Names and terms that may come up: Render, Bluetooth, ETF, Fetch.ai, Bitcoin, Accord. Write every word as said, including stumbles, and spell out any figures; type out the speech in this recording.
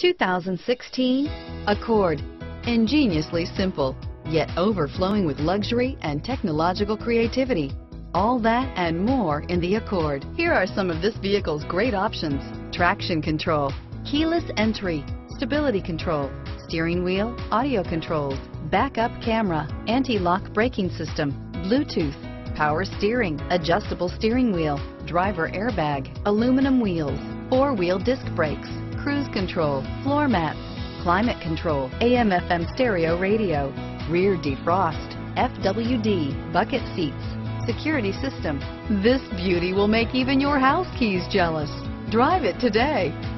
two thousand sixteen Accord. Ingeniously simple, yet overflowing with luxury and technological creativity. All that and more in the Accord. Here are some of this vehicle's great options: traction control, keyless entry, stability control, steering wheel audio controls, backup camera, anti-lock braking system, Bluetooth, power steering, adjustable steering wheel, driver airbag, aluminum wheels, four-wheel disc brakes, cruise control, floor mats, climate control, A M F M stereo radio, rear defrost, F W D, bucket seats, security system. This beauty will make even your house keys jealous. Drive it today.